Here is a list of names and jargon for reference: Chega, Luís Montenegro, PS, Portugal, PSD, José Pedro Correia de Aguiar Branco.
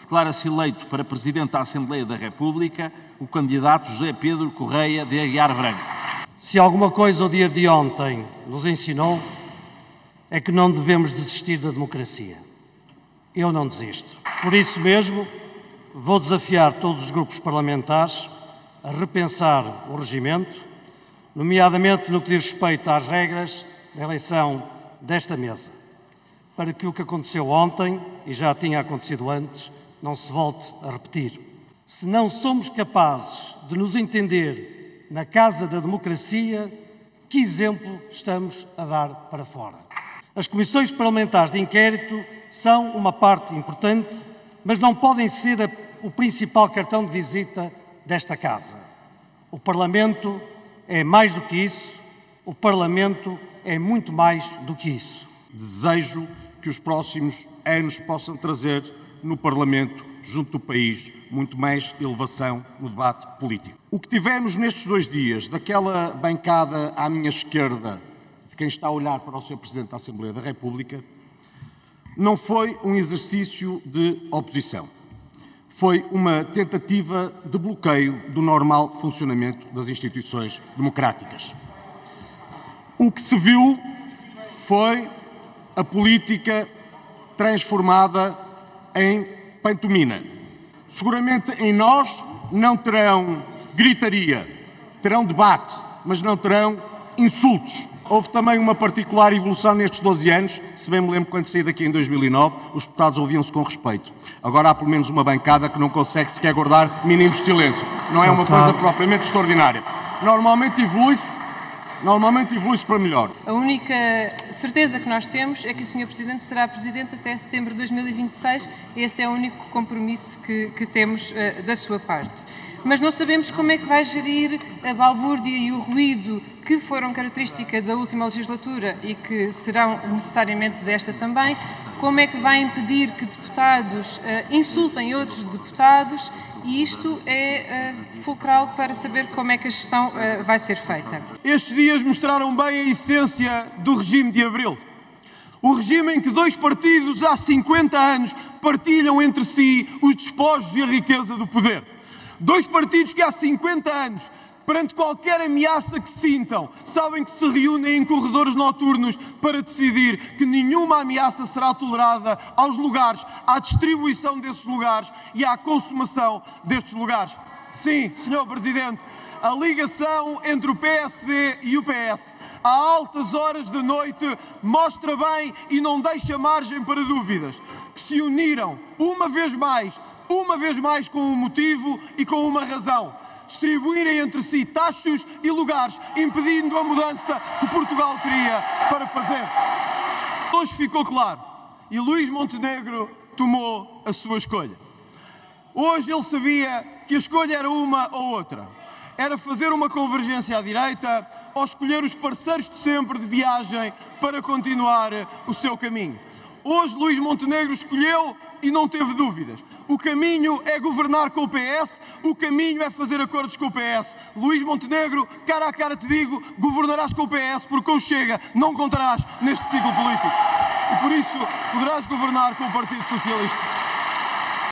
Declara-se eleito para Presidente da Assembleia da República o candidato José Pedro Correia de Aguiar Branco. Se alguma coisa o dia de ontem nos ensinou, é que não devemos desistir da democracia. Eu não desisto. Por isso mesmo, vou desafiar todos os grupos parlamentares a repensar o regimento, nomeadamente no que diz respeito às regras da eleição desta mesa, para que o que aconteceu ontem, e já tinha acontecido antes, não se volte a repetir. Se não somos capazes de nos entender na casa da democracia, que exemplo estamos a dar para fora? As comissões parlamentares de inquérito são uma parte importante, mas não podem ser o principal cartão de visita desta casa. O Parlamento é mais do que isso, o Parlamento é muito mais do que isso. Desejo que os próximos anos possam trazer no Parlamento, junto do país, muito mais elevação no debate político. O que tivemos nestes 2 dias, daquela bancada à minha esquerda, de quem está a olhar para o Sr. Presidente da Assembleia da República, não foi um exercício de oposição. Foi uma tentativa de bloqueio do normal funcionamento das instituições democráticas. O que se viu foi a política transformada em pantomima. Seguramente em nós não terão gritaria, terão debate, mas não terão insultos. Houve também uma particular evolução nestes 12 anos, se bem me lembro quando saí daqui em 2009, os deputados ouviam-se com respeito. Agora há pelo menos uma bancada que não consegue sequer guardar mínimos de silêncio. Não é uma coisa propriamente extraordinária. Normalmente evolui-se para melhor. A única certeza que nós temos é que o Sr. Presidente será Presidente até setembro de 2026. Esse é o único compromisso que temos da sua parte. Mas não sabemos como é que vai gerir a balbúrdia e o ruído que foram característica da última legislatura e que serão necessariamente desta também. Como é que vai impedir que deputados insultem outros deputados? E isto é fulcral para saber como é que a gestão vai ser feita. Estes dias mostraram bem a essência do regime de Abril. O regime em que 2 partidos há 50 anos partilham entre si os despojos e a riqueza do poder. 2 partidos que há 50 anos, perante qualquer ameaça que sintam, sabem que se reúnem em corredores noturnos para decidir que nenhuma ameaça será tolerada aos lugares, à distribuição desses lugares e à consumação destes lugares. Sim, Sr. Presidente, a ligação entre o PSD e o PS, a altas horas da noite, mostra bem e não deixa margem para dúvidas, que se uniram uma vez mais com um motivo e com uma razão: distribuírem entre si tachos e lugares, impedindo a mudança que Portugal queria para fazer. Hoje ficou claro, e Luís Montenegro tomou a sua escolha. Hoje ele sabia que a escolha era uma ou outra. Era fazer uma convergência à direita ou escolher os parceiros de sempre de viagem para continuar o seu caminho. Hoje Luís Montenegro escolheu e não teve dúvidas. O caminho é governar com o PS, o caminho é fazer acordos com o PS. Luís Montenegro, cara a cara te digo, governarás com o PS, porque o Chega não contarás neste ciclo político. E por isso poderás governar com o Partido Socialista.